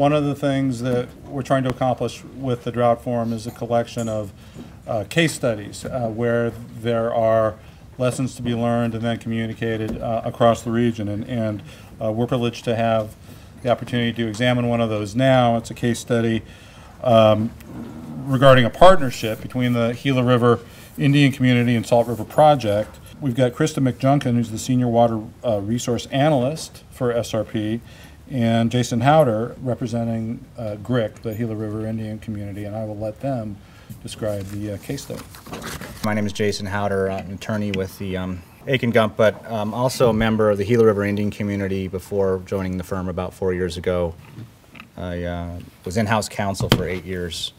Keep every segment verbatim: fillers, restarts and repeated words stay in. one of the things that we're trying to accomplish with the drought forum is a collection of uh, case studies uh, where there are lessons to be learned and then communicated uh, across the region. And, and uh, we're privileged to have the opportunity to examine one of those now. It's a case study um, regarding a partnership between the Gila River Indian Community and Salt River Project. We've got Krista McJunkin, who's the Senior Water uh, Resource Analyst for S R P, and Jason Howder, representing uh, G R I C, the Gila River Indian Community, and I will let them describe the uh, case study. My name is Jason Howder. I'm an attorney with the um, Akin Gump, but um, also a member of the Gila River Indian Community before joining the firm about four years ago. I uh, was in-house counsel for eight years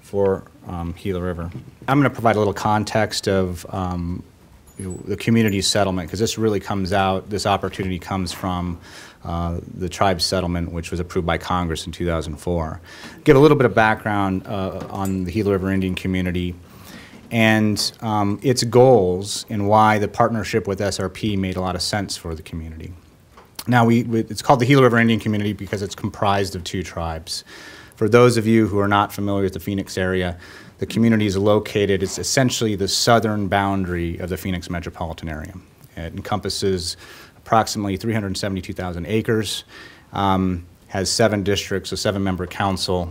for um, Gila River. I'm going to provide a little context of um, the community settlement, because this really comes out, this opportunity comes from uh, the tribe settlement, which was approved by Congress in two thousand four. Give a little bit of background uh, on the Gila River Indian Community and um, its goals and why the partnership with S R P made a lot of sense for the community. Now, we, we it's called the Gila River Indian Community because it's comprised of two tribes. For those of you who are not familiar with the Phoenix area, the community is located, it's essentially the southern boundary of the Phoenix metropolitan area. It encompasses approximately three hundred seventy-two thousand acres, um, has seven districts, a seven-member council.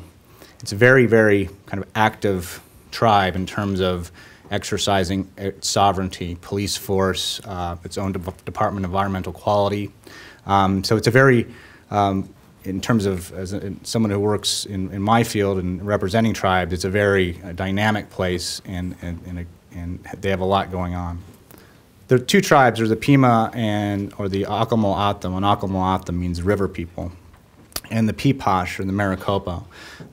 It's a very, very kind of active tribe in terms of exercising its sovereignty, police force, uh, its own de Department of Environmental Quality. Um, so it's a very, um, in terms of as a, someone who works in, in my field and representing tribes, it's a very uh, dynamic place, and, and, and, a, and they have a lot going on. There are two tribes, there's the Pima and, or the Akimel O'odham, and Akimel O'odham means river people, and the Pipash, or the Maricopa.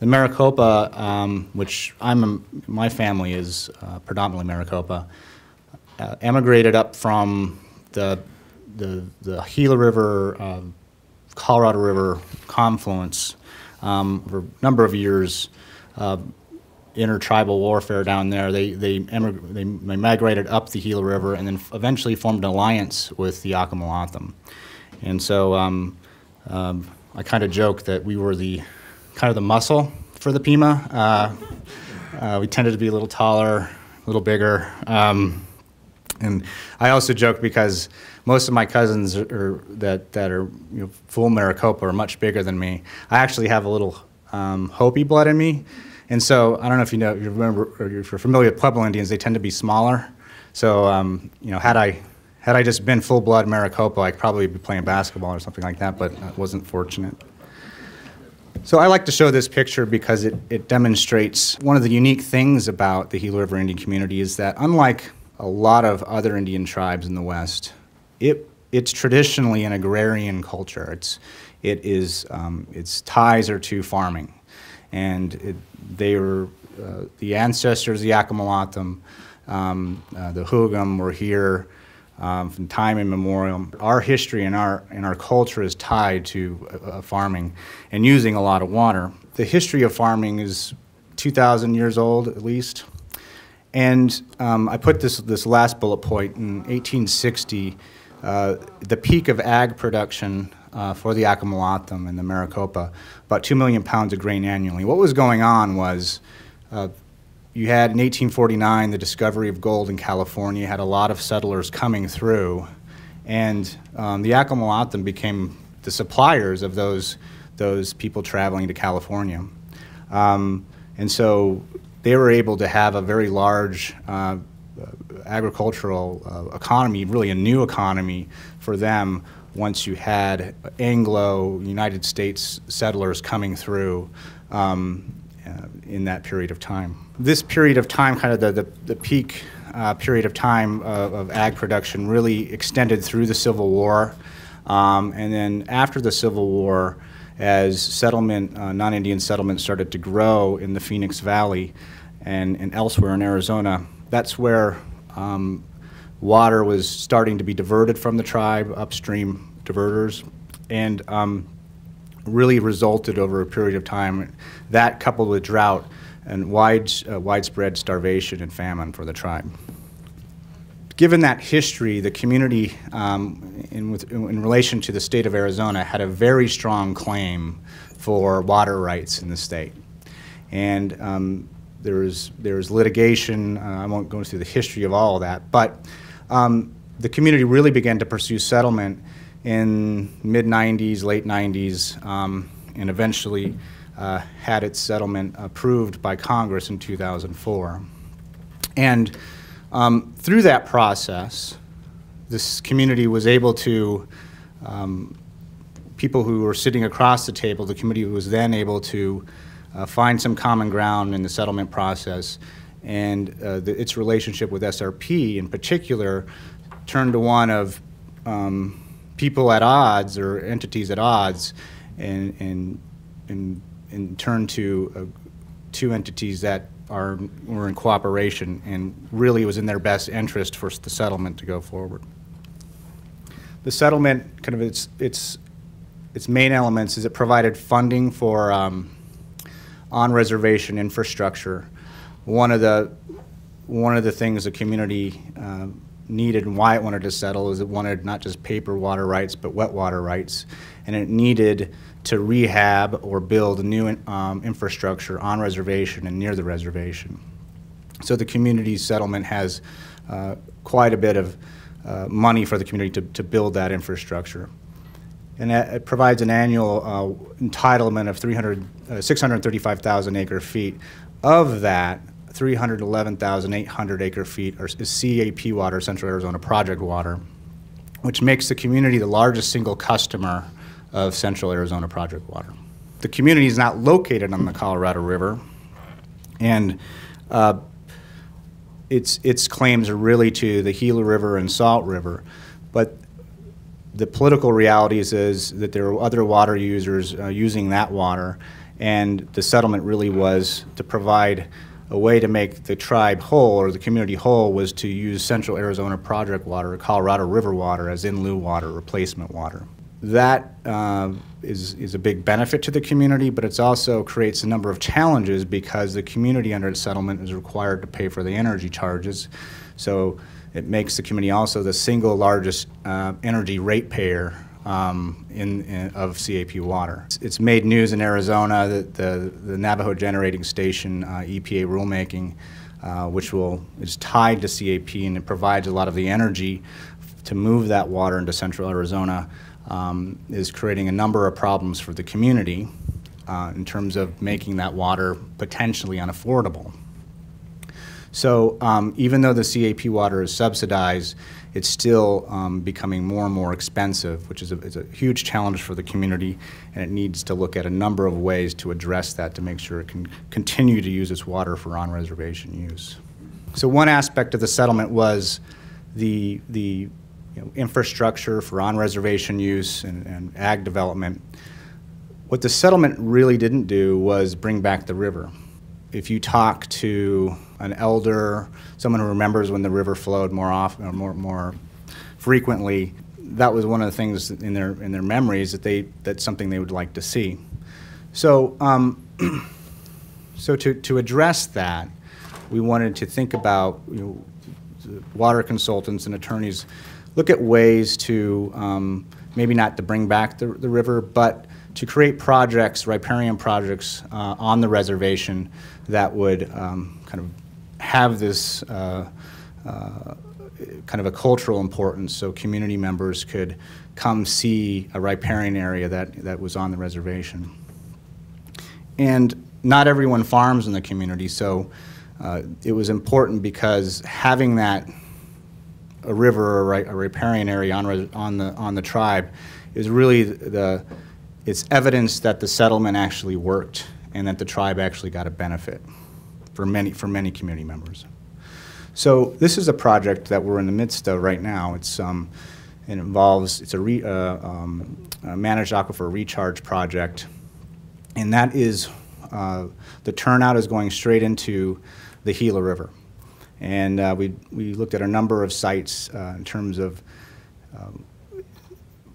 The Maricopa, um, which I'm a, my family is uh, predominantly Maricopa, uh, emigrated up from the, the, the Gila River, uh, Colorado River confluence um, for a number of years, uh, intertribal warfare down there. They, they, they migrated up the Gila River and then eventually formed an alliance with the Akimel O'odham. And so um, um, I kind of joke that we were the kind of the muscle for the Pima. Uh, uh, we tended to be a little taller, a little bigger. Um, And I also joke because most of my cousins are, that, that are you know, full Maricopa are much bigger than me. I actually have a little um, Hopi blood in me. And so I don't know if you know, you remember, or if you're familiar with Pueblo Indians, they tend to be smaller. So um, you know, had I, had I just been full blood Maricopa, I'd probably be playing basketball or something like that, but I wasn't fortunate. So I like to show this picture because it, it demonstrates one of the unique things about the Gila River Indian Community is that unlike a lot of other Indian tribes in the West, it it's traditionally an agrarian culture. It's it is um, its ties are to farming, and it, they were uh, the ancestors, the Akimel O'odham, um, uh, the Hugam were here um, from time immemorial. Our history and our and our culture is tied to uh, farming and using a lot of water. The history of farming is two thousand years old at least. And um, I put this, this last bullet point in eighteen sixty, uh, the peak of ag production uh, for the Akimel O'odham and the Maricopa, about two million pounds of grain annually. What was going on was uh, you had in eighteen forty-nine the discovery of gold in California, had a lot of settlers coming through, and um, the Akimel O'odham became the suppliers of those, those people traveling to California. Um, and so they were able to have a very large uh, agricultural uh, economy, really a new economy for them once you had Anglo, United States settlers coming through um, uh, in that period of time. This period of time, kind of the, the, the peak uh, period of time of, of ag production really extended through the Civil War. Um, and then after the Civil War, as settlement, uh, non-Indian settlements started to grow in the Phoenix Valley and, and elsewhere in Arizona, that's where um, water was starting to be diverted from the tribe, upstream diverters, and um, really resulted over a period of time. That coupled with drought and wide, uh, widespread starvation and famine for the tribe. given that history, the community um, in, with, in relation to the state of Arizona had a very strong claim for water rights in the state. And um, there's, there's litigation, uh, I won't go through the history of all of that, but um, the community really began to pursue settlement in mid nineties, late nineties, um, and eventually uh, had its settlement approved by Congress in two thousand four. And um, through that process, this community was able to, um, people who were sitting across the table, the committee was then able to uh, find some common ground in the settlement process, and uh, the, its relationship with S R P in particular turned to one of um, people at odds or entities at odds, and and and, and turned to uh, two entities that are were in cooperation, and really was in their best interest for the settlement to go forward. The settlement, kind of its its its main elements, is it provided funding for um, on-reservation infrastructure. One of the one of the things the community Uh, needed and why it wanted to settle is it wanted not just paper water rights but wet water rights, and it needed to rehab or build new um, infrastructure on reservation and near the reservation. So the community settlement has uh, quite a bit of uh, money for the community to, to build that infrastructure, and it provides an annual uh, entitlement of three hundred, uh, six hundred thirty-five thousand acre feet. Of that, three hundred eleven thousand eight hundred acre feet are, is C A P water, Central Arizona Project water, which makes the community the largest single customer of Central Arizona Project water. The community is not located on the Colorado River, and uh, its, its claims are really to the Gila River and Salt River, but the political reality is, is that there are other water users uh, using that water, and the settlement really was to provide a way to make the tribe whole, or the community whole, was to use Central Arizona Project water or Colorado River water as in lieu water, replacement water. That uh, is, is a big benefit to the community, but it also creates a number of challenges because the community under the settlement is required to pay for the energy charges. So it makes the community also the single largest uh, energy ratepayer Um, in, in, of C A P water. It's, it's made news in Arizona that the, the Navajo Generating Station uh, E P A rulemaking, uh, which will, is tied to C A P, and it provides a lot of the energy to move that water into Central Arizona, um, is creating a number of problems for the community uh, in terms of making that water potentially unaffordable. So um, even though the C A P water is subsidized, it's still um, becoming more and more expensive, which is a, is a huge challenge for the community, and it needs to look at a number of ways to address that to make sure it can continue to use its water for on-reservation use. So one aspect of the settlement was the, the you know, infrastructure for on-reservation use and, and ag development. What the settlement really didn't do was bring back the river. If you talk to an elder, someone who remembers when the river flowed more often, or more more frequently, that was one of the things in their in their memories that they that's something they would like to see. So, um, so to to address that, we wanted to think about, you know, water consultants and attorneys look at ways to um, maybe not to bring back the the river, but to create projects, riparian projects uh, on the reservation that would um, kind of have this uh, uh, kind of a cultural importance, so community members could come see a riparian area that, that was on the reservation. And not everyone farms in the community, so uh, it was important because having that, a river or a riparian area on, on, the, on the tribe is really the, it's evidence that the settlement actually worked and that the tribe actually got a benefit for many, for many community members. So this is a project that we're in the midst of right now. It's, um, it involves, it's a, re, uh, um, a managed aquifer recharge project, and that is, uh, the turnout is going straight into the Gila River. And uh, we, we looked at a number of sites uh, in terms of um,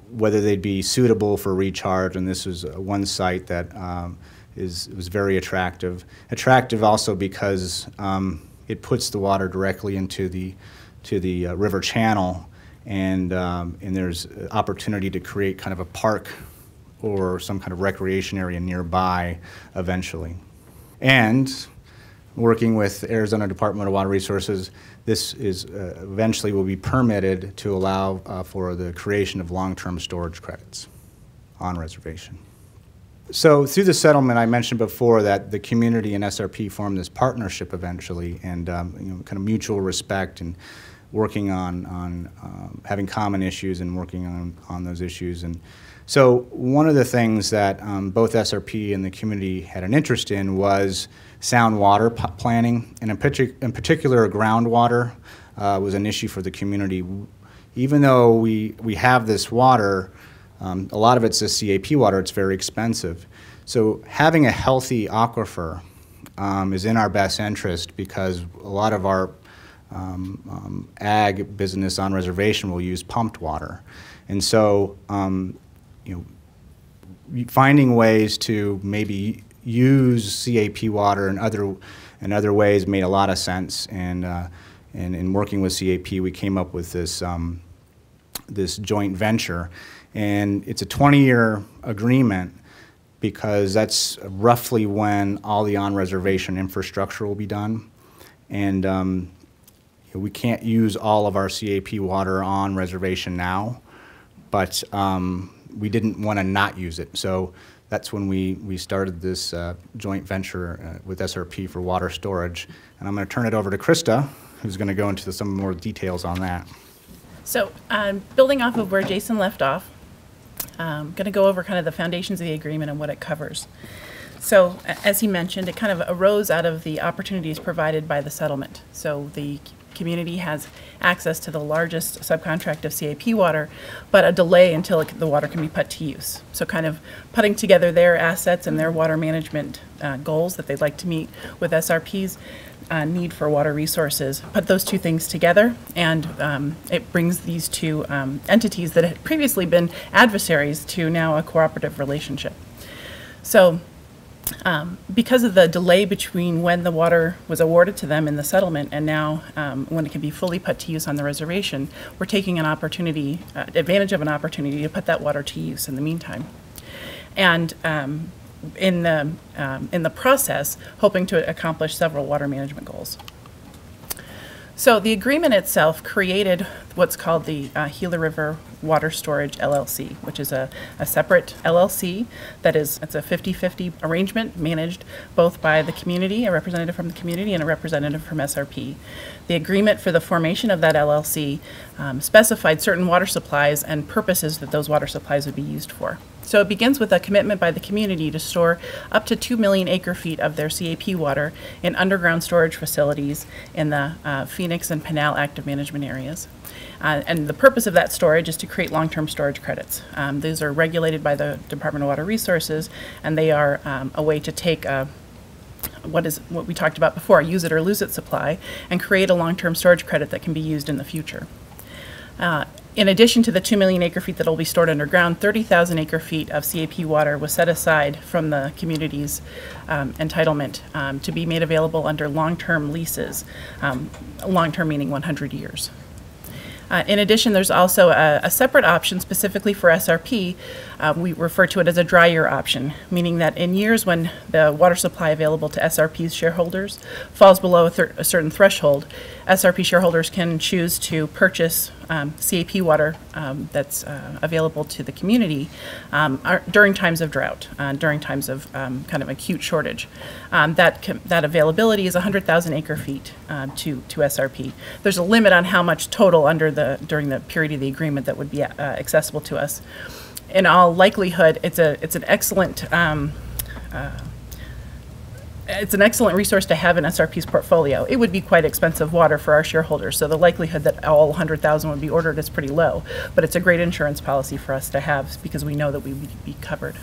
whether they'd be suitable for recharge, and this is one site that um, is was very attractive. Attractive also because um, it puts the water directly into the to the uh, river channel, and um, and there's opportunity to create kind of a park or some kind of recreation area nearby eventually. And working with Arizona Department of Water Resources, this is uh, eventually will be permitted to allow uh, for the creation of long-term storage credits on reservation. So through the settlement, I mentioned before that the community and S R P formed this partnership eventually, and um, you know, kind of mutual respect and working on, on um, having common issues and working on, on those issues. And so one of the things that um, both S R P and the community had an interest in was sound water planning, and in, partic in particular groundwater uh, was an issue for the community. Even though we, we have this water, Um, a lot of it's just C A P water, it's very expensive. So having a healthy aquifer um, is in our best interest, because a lot of our um, um, ag business on reservation will use pumped water. And so um, you know, finding ways to maybe use C A P water in other, in other ways made a lot of sense. And, uh, and in working with C A P, we came up with this, um, this joint venture. And it's a twenty-year agreement, because that's roughly when all the on-reservation infrastructure will be done. And um, we can't use all of our C A P water on reservation now, but um, we didn't want to not use it. So that's when we, we started this uh, joint venture uh, with S R P for water storage. And I'm going to turn it over to Krista, who's going to go into some more details on that. So um, building off of where Jason left off, I'm going to go over kind of the foundations of the agreement and what it covers. So as he mentioned, it kind of arose out of the opportunities provided by the settlement. So the community has access to the largest subcontract of C A P water, but a delay until it, the water can be put to use. So kind of putting together their assets and their water management uh, goals that they'd like to meet with S R P's uh, need for water resources, put those two things together, and um, it brings these two um, entities that had previously been adversaries to now a cooperative relationship. So Um, because of the delay between when the water was awarded to them in the settlement and now um, when it can be fully put to use on the reservation, we're taking an opportunity, uh, advantage of an opportunity to put that water to use in the meantime. And um, in, the, um, in the process, hoping to accomplish several water management goals. So the agreement itself created what's called the uh, Gila River Water Storage L L C, which is a, a separate L L C that is, it's a fifty fifty arrangement managed both by the community, a representative from the community and a representative from S R P. The agreement for the formation of that L L C um, specified certain water supplies and purposes that those water supplies would be used for. So it begins with a commitment by the community to store up to two million acre feet of their C A P water in underground storage facilities in the uh, Phoenix and Pinal Active Management Areas. Uh, and the purpose of that storage is to create long-term storage credits. Um, these are regulated by the Department of Water Resources, and they are um, a way to take a what is what we talked about before, use it or lose it supply, and create a long-term storage credit that can be used in the future. Uh, In addition to the two million acre feet that will be stored underground, thirty thousand acre feet of C A P water was set aside from the community's um, entitlement um, to be made available under long-term leases, um, long-term meaning one hundred years. Uh, in addition, there's also a, a separate option specifically for S R P. Uh, we refer to it as a dry year option, meaning that in years when the water supply available to S R P's shareholders falls below a, a certain threshold, S R P shareholders can choose to purchase um, C A P water um, that's uh, available to the community um, are, during times of drought, uh, during times of um, kind of acute shortage. Um, that, that availability is one hundred thousand acre feet uh, to, to S R P. There's a limit on how much total under the, during the period of the agreement that would be uh, accessible to us. In all likelihood, it's a it's an excellent um, uh, it's an excellent resource to have in S R P's portfolio. It would be quite expensive water for our shareholders, so the likelihood that all one hundred thousand would be ordered is pretty low. But it's a great insurance policy for us to have, because we know that we would be covered.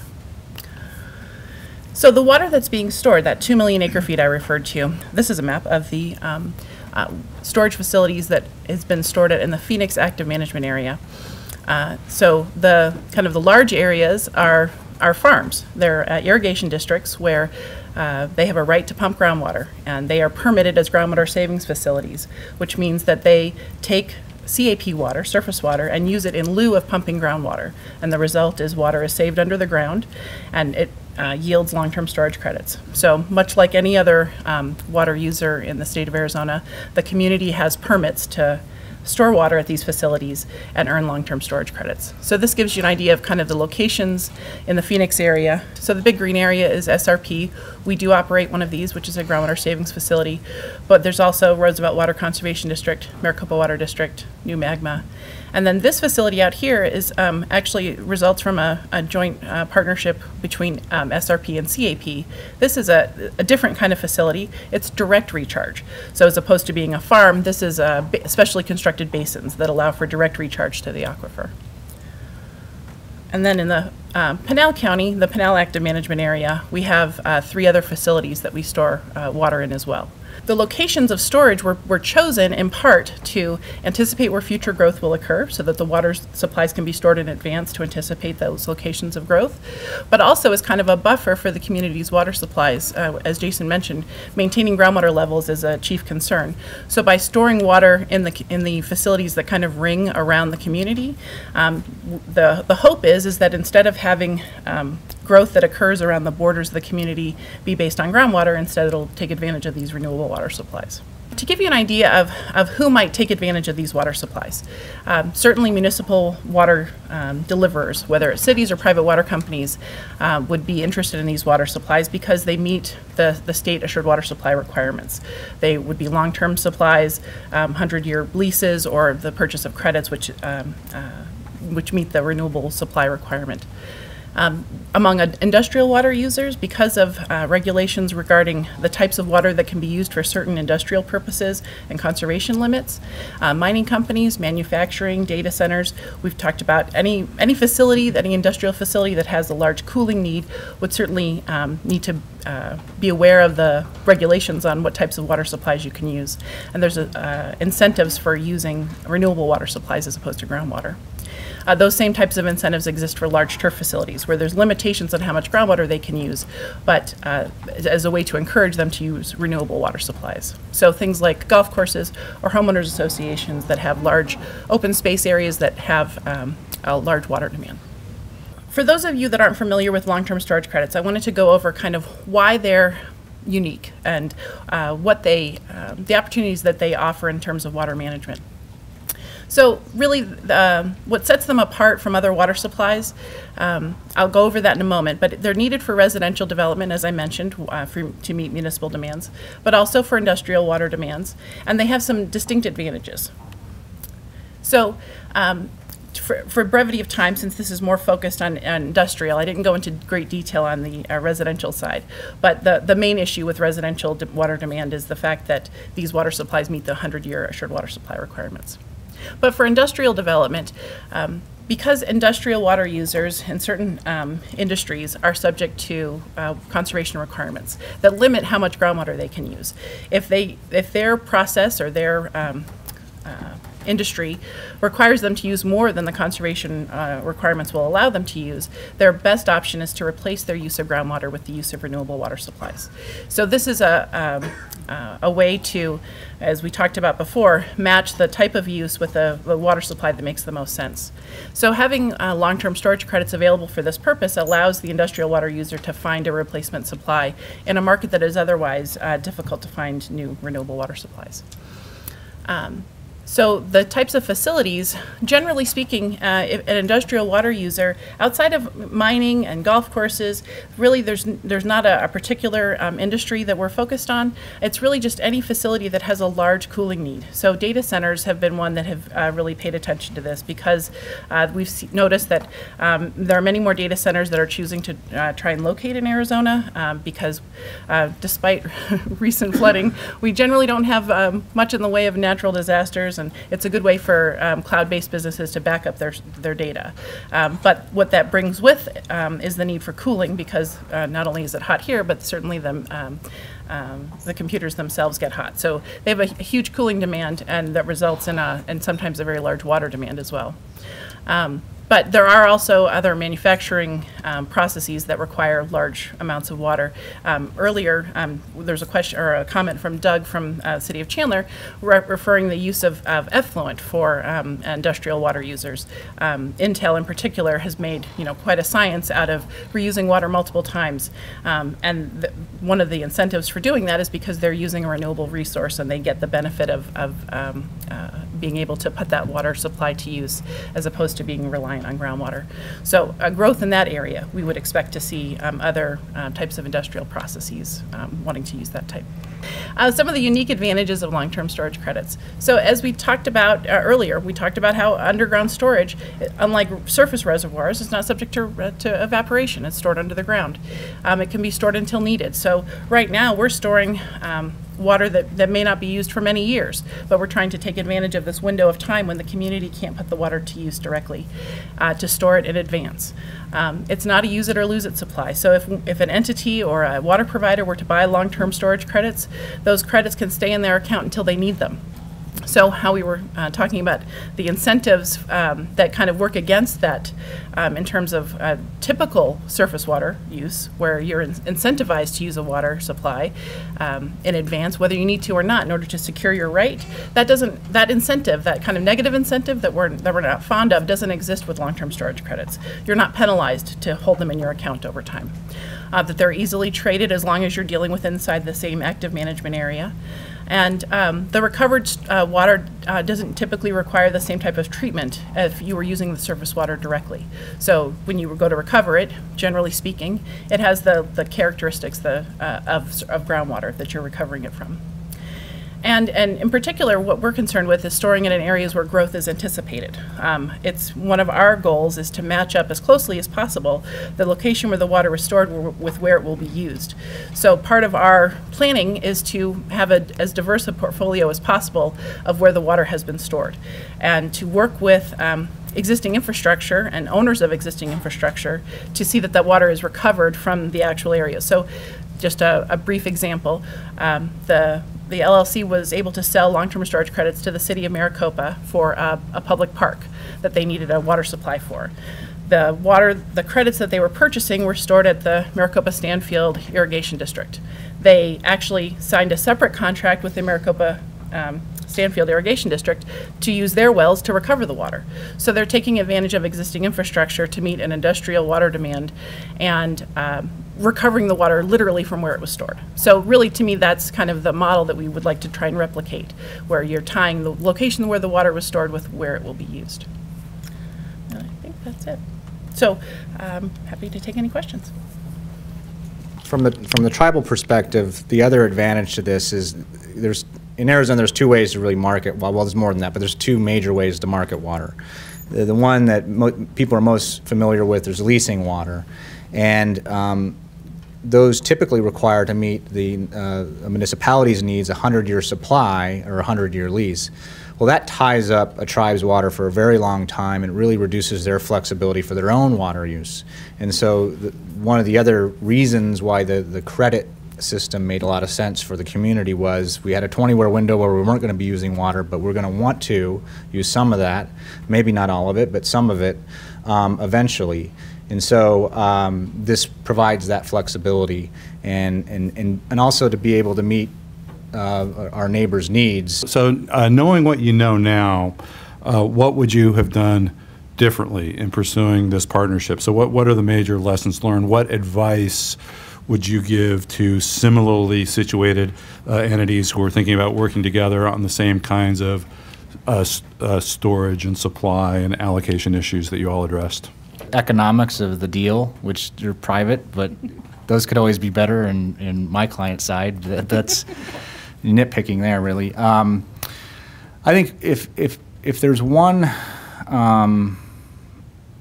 So the water that's being stored, that two million acre feet I referred to, this is a map of the um, uh, storage facilities that has been stored at in the Phoenix Active Management Area. Uh, so the kind of the large areas are are farms. They're uh, irrigation districts where uh, they have a right to pump groundwater, and they are permitted as groundwater savings facilities, which means that they take C A P water, surface water, and use it in lieu of pumping groundwater. And the result is water is saved under the ground, and it uh, yields long-term storage credits. So much like any other um, water user in the state of Arizona, the community has permits to store water at these facilities and earn long-term storage credits. So this gives you an idea of kind of the locations in the Phoenix area. So the big green area is S R P. We do operate one of these, which is a groundwater savings facility, but there's also Roosevelt Water Conservation District, Maricopa Water District, New Magma. And then this facility out here is um, actually results from a, a joint uh, partnership between um, S R P and C A P. This is a, a different kind of facility. It's direct recharge. So as opposed to being a farm, this is a specially constructed basins that allow for direct recharge to the aquifer. And then in the um, Pinal County, the Pinal Active Management Area, we have uh, three other facilities that we store uh, water in as well. The locations of storage were, were chosen in part to anticipate where future growth will occur so that the water supplies can be stored in advance to anticipate those locations of growth, but also as kind of a buffer for the community's water supplies. Uh, as Jason mentioned, maintaining groundwater levels is a chief concern. So by storing water in the, in the facilities that kind of ring around the community, um, the, the hope is, is that instead of having um, growth that occurs around the borders of the community be based on groundwater, instead it'll take advantage of these renewable water supplies. To give you an idea of, of who might take advantage of these water supplies, um, certainly municipal water um, deliverers, whether it's cities or private water companies, uh, would be interested in these water supplies because they meet the, the state assured water supply requirements. They would be long-term supplies, hundred-year um, leases, or the purchase of credits which, um, uh, which meet the renewable supply requirement. Um, among uh, industrial water users, because of uh, regulations regarding the types of water that can be used for certain industrial purposes and conservation limits, uh, mining companies, manufacturing, data centers, we've talked about any, any facility, any industrial facility that has a large cooling need would certainly um, need to uh, be aware of the regulations on what types of water supplies you can use. And there's a, uh, incentives for using renewable water supplies as opposed to groundwater. Uh, those same types of incentives exist for large turf facilities where there's limitations on how much groundwater they can use, but uh, as a way to encourage them to use renewable water supplies. So things like golf courses or homeowners associations that have large open space areas that have um, a large water demand. For those of you that aren't familiar with long-term storage credits, I wanted to go over kind of why they're unique and uh, what they, uh, the opportunities that they offer in terms of water management. So really, uh, what sets them apart from other water supplies, um, I'll go over that in a moment, but they're needed for residential development, as I mentioned, uh, for, to meet municipal demands, but also for industrial water demands, and they have some distinct advantages. So um, for, for brevity of time, since this is more focused on, on industrial, I didn't go into great detail on the uh, residential side, but the, the main issue with residential de- water demand is the fact that these water supplies meet the hundred-year assured water supply requirements. But for industrial development, um, because industrial water users in certain um, industries are subject to uh, conservation requirements that limit how much groundwater they can use. If they, if their process or their um, uh, industry requires them to use more than the conservation uh, requirements will allow them to use, their best option is to replace their use of groundwater with the use of renewable water supplies. So this is a, um, uh, a way to, as we talked about before, match the type of use with the, the water supply that makes the most sense. So having uh, long-term storage credits available for this purpose allows the industrial water user to find a replacement supply in a market that is otherwise uh, difficult to find new renewable water supplies. Um, So the types of facilities, generally speaking, uh, if an industrial water user, outside of mining and golf courses, really there's, there's not a, a particular um, industry that we're focused on. It's really just any facility that has a large cooling need. So data centers have been one that have uh, really paid attention to this because uh, we've noticed that um, there are many more data centers that are choosing to uh, try and locate in Arizona um, because uh, despite recent flooding, we generally don't have um, much in the way of natural disasters. And it's a good way for um, cloud-based businesses to back up their, their data. Um, but what that brings with um, is the need for cooling because uh, not only is it hot here, but certainly the, um, um, the computers themselves get hot. So they have a, a huge cooling demand, and that results in, a, and sometimes a very large water demand as well. Um, But there are also other manufacturing um, processes that require large amounts of water. Um, earlier, um, there's a question or a comment from Doug from uh, City of Chandler re referring the use of, of effluent for um, industrial water users. Um, Intel, in particular, has made you know quite a science out of reusing water multiple times, um, and th one of the incentives for doing that is because they're using a renewable resource and they get the benefit of, of um, uh, being able to put that water supply to use as opposed to being reliant on groundwater. So a growth in that area, we would expect to see um, other uh, types of industrial processes um, wanting to use that type. Uh, some of the unique advantages of long-term storage credits. So as we talked about uh, earlier, we talked about how underground storage, unlike surface reservoirs, is not subject to, uh, to evaporation. It's stored under the ground. Um, it can be stored until needed. So right now we're storing um, water that, that may not be used for many years, but we're trying to take advantage of this window of time when the community can't put the water to use directly, uh, to store it in advance. Um, it's not a use it or lose it supply. So if, if an entity or a water provider were to buy long-term storage credits, those credits can stay in their account until they need them. So how we were uh, talking about the incentives um, that kind of work against that um, in terms of uh, typical surface water use, where you're in incentivized to use a water supply um, in advance, whether you need to or not, in order to secure your right. That doesn't, that incentive, that kind of negative incentive that we're, that we're not fond of, doesn't exist with long-term storage credits. You're not penalized to hold them in your account over time. Uh, that they're easily traded as long as you're dealing with inside the same active management area. And um, the recovered uh, water uh, doesn't typically require the same type of treatment if you were using the surface water directly. So when you go to recover it, generally speaking, it has the, the characteristics the, uh, of, of groundwater that you're recovering it from. And, and in particular, what we're concerned with is storing it in areas where growth is anticipated. Um, it's one of our goals is to match up as closely as possible the location where the water is stored with where it will be used. So part of our planning is to have a, as diverse a portfolio as possible of where the water has been stored, and to work with um, existing infrastructure and owners of existing infrastructure to see that that water is recovered from the actual area. So just a, a brief example, um, the The L L C was able to sell long-term storage credits to the city of Maricopa for uh, a public park that they needed a water supply for. The water, the credits that they were purchasing were stored at the Maricopa Stanfield Irrigation District. They actually signed a separate contract with the Maricopa um, Stanfield Irrigation District to use their wells to recover the water. So they're taking advantage of existing infrastructure to meet an industrial water demand and um, recovering the water literally from where it was stored. So really, to me, that's kind of the model that we would like to try and replicate, where you're tying the location where the water was stored with where it will be used. And I think that's it. So I'm um, happy to take any questions. From the, from the tribal perspective, the other advantage to this is there's, in Arizona, there's two ways to really market, well, well there's more than that, but there's two major ways to market water. The, the one that mo people are most familiar with is leasing water, and um, those typically require to meet the uh, municipality's needs a hundred-year supply or a hundred-year lease. Well, that ties up a tribe's water for a very long time and really reduces their flexibility for their own water use. And so the, one of the other reasons why the, the credit system made a lot of sense for the community was we had a twenty-year window where we weren't going to be using water, but we're going to want to use some of that, maybe not all of it, but some of it um, eventually. And so um, this provides that flexibility and, and, and, and also to be able to meet uh, our neighbors' needs. So uh, knowing what you know now, uh, what would you have done differently in pursuing this partnership? So what, what are the major lessons learned? What advice would you give to similarly situated uh, entities who are thinking about working together on the same kinds of uh, uh, storage and supply and allocation issues that you all addressed? Economics of the deal, which are private, but those could always be better. And in, in my client side, that, that's nitpicking there, really. Um, I think if if if there's one um,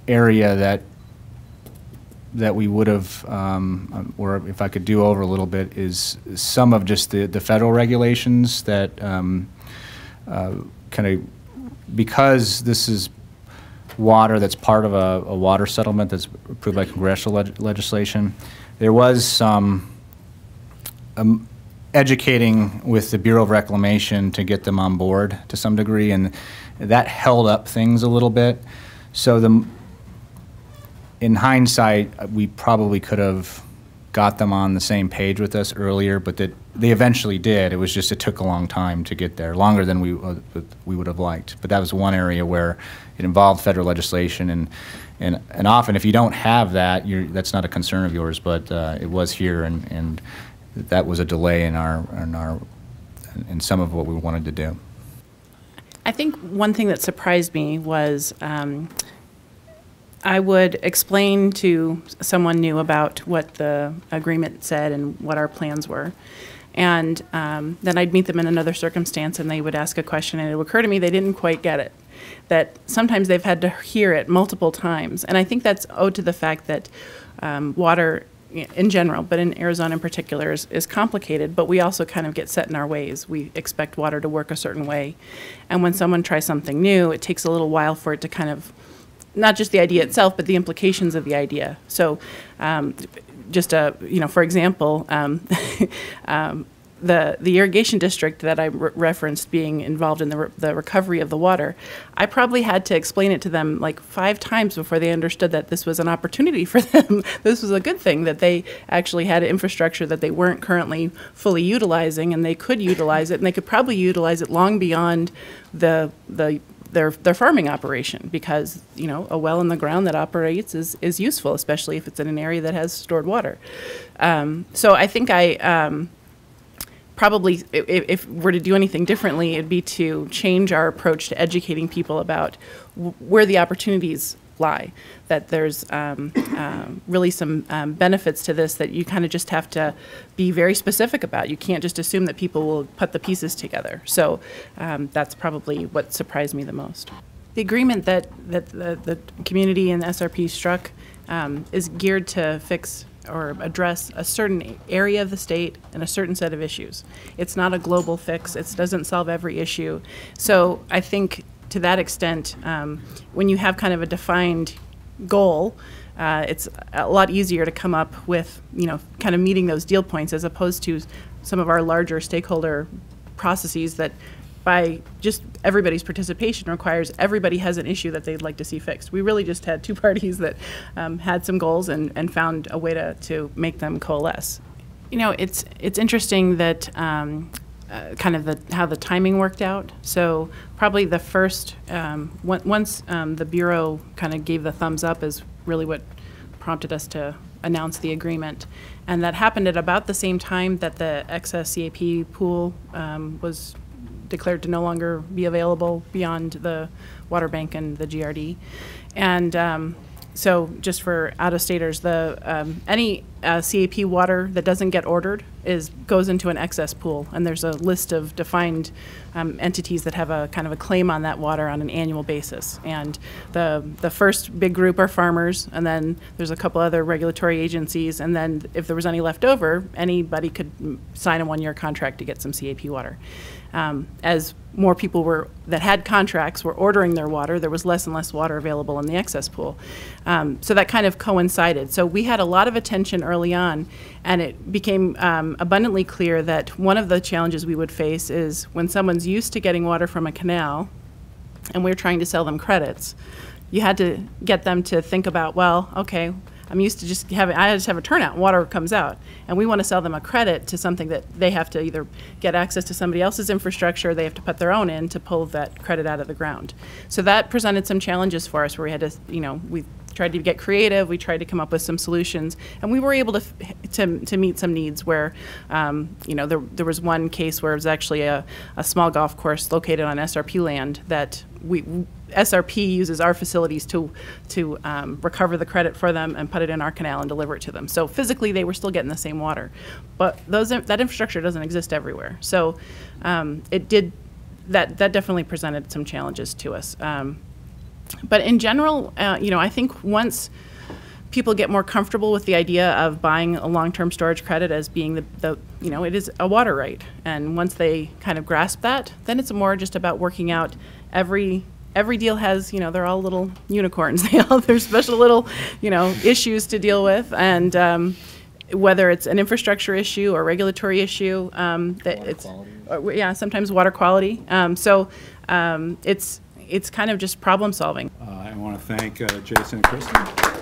area that that we would have, um, or if I could do over a little bit, is some of just the the federal regulations that um, uh, kind of, because this is water that's part of a, a water settlement that's approved by congressional leg legislation. There was some um, educating with the Bureau of Reclamation to get them on board to some degree, and that held up things a little bit. So the in hindsight, we probably could have got them on the same page with us earlier, but that they eventually did. It was just, it took a long time to get there, longer than we uh, we would have liked. But that was one area where it involved federal legislation, and and and often if you don't have that, you're, that's not a concern of yours. But uh, it was here, and and that was a delay in our in our in some of what we wanted to do. I think one thing that surprised me was, Um, I would explain to someone new about what the agreement said and what our plans were. And um, then I'd meet them in another circumstance and they would ask a question, and it would occur to me they didn't quite get it, that sometimes they've had to hear it multiple times. And I think that's owed to the fact that um, water in general, but in Arizona in particular, is, is complicated, but we also kind of get set in our ways. We expect water to work a certain way. And when someone tries something new, it takes a little while for it to kind of, not just the idea itself, but the implications of the idea. So um, just, a, you know, for example, um, um, the, the irrigation district that I re referenced being involved in the, re the recovery of the water, I probably had to explain it to them like five times before they understood that this was an opportunity for them. This was a good thing, that they actually had infrastructure that they weren't currently fully utilizing, and they could utilize it, and they could probably utilize it long beyond the, the Their, their farming operation, because you know a well in the ground that operates is, is useful, especially if it's in an area that has stored water. Um, so I think I um, probably, if, if we're to do anything differently, it'd be to change our approach to educating people about w where the opportunities lie, that there's um, um, really some um, benefits to this that you kind of just have to be very specific about. You can't just assume that people will put the pieces together. So um, that's probably what surprised me the most. The agreement that, that the, the community and the S R P struck um, is geared to fix or address a certain area of the state and a certain set of issues. It's not a global fix. It doesn't solve every issue. So I think to that extent, um, when you have kind of a defined goal, uh, it's a lot easier to come up with, you know, kind of meeting those deal points, as opposed to some of our larger stakeholder processes that by just everybody's participation requires everybody has an issue that they'd like to see fixed. We really just had two parties that um, had some goals and, and found a way to, to make them coalesce. You know, it's, it's interesting that um, Uh, kind of the, how the timing worked out. So probably the first, um, once um, the Bureau kind of gave the thumbs up is really what prompted us to announce the agreement. And that happened at about the same time that the excess C A P pool um, was declared to no longer be available beyond the water bank and the G R D. And um, so just for out-of-staters, the um, any uh, C A P water that doesn't get ordered is goes into an excess pool, and there's a list of defined um, entities that have a kind of a claim on that water on an annual basis. And the the first big group are farmers, and then there's a couple other regulatory agencies, and then if there was any left over, anybody could sign a one-year contract to get some C A P water. Um, as more people were that had contracts were ordering their water, there was less and less water available in the excess pool. Um, so that kind of coincided. So we had a lot of attention early on, and it became um, abundantly clear that one of the challenges we would face is when someone's used to getting water from a canal and we're trying to sell them credits, you had to get them to think about, well, okay, I'm used to just having, I just have a turnout and water comes out, and we want to sell them a credit to something that they have to either get access to somebody else's infrastructure, or they have to put their own in to pull that credit out of the ground. So that presented some challenges for us where we had to, you know, we tried to get creative, we tried to come up with some solutions, and we were able to to, to meet some needs where, um, you know, there, there was one case where it was actually a, a small golf course located on S R P land that we, S R P uses our facilities to to um, recover the credit for them and put it in our canal and deliver it to them. So physically they were still getting the same water, but those that infrastructure doesn't exist everywhere. So um, it did that that definitely presented some challenges to us. Um, but in general, uh, you know, I think once people get more comfortable with the idea of buying a long-term storage credit as being the, the, you know, it is a water right, and once they kind of grasp that, then it's more just about working out every every deal has, you know, they're all little unicorns. They all have their special little, you know, issues to deal with. And um, whether it's an infrastructure issue or regulatory issue, um, that it's, or, yeah, sometimes water quality. Um, so um, it's, it's kind of just problem solving. Uh, I want to thank uh, Jason and Kristen.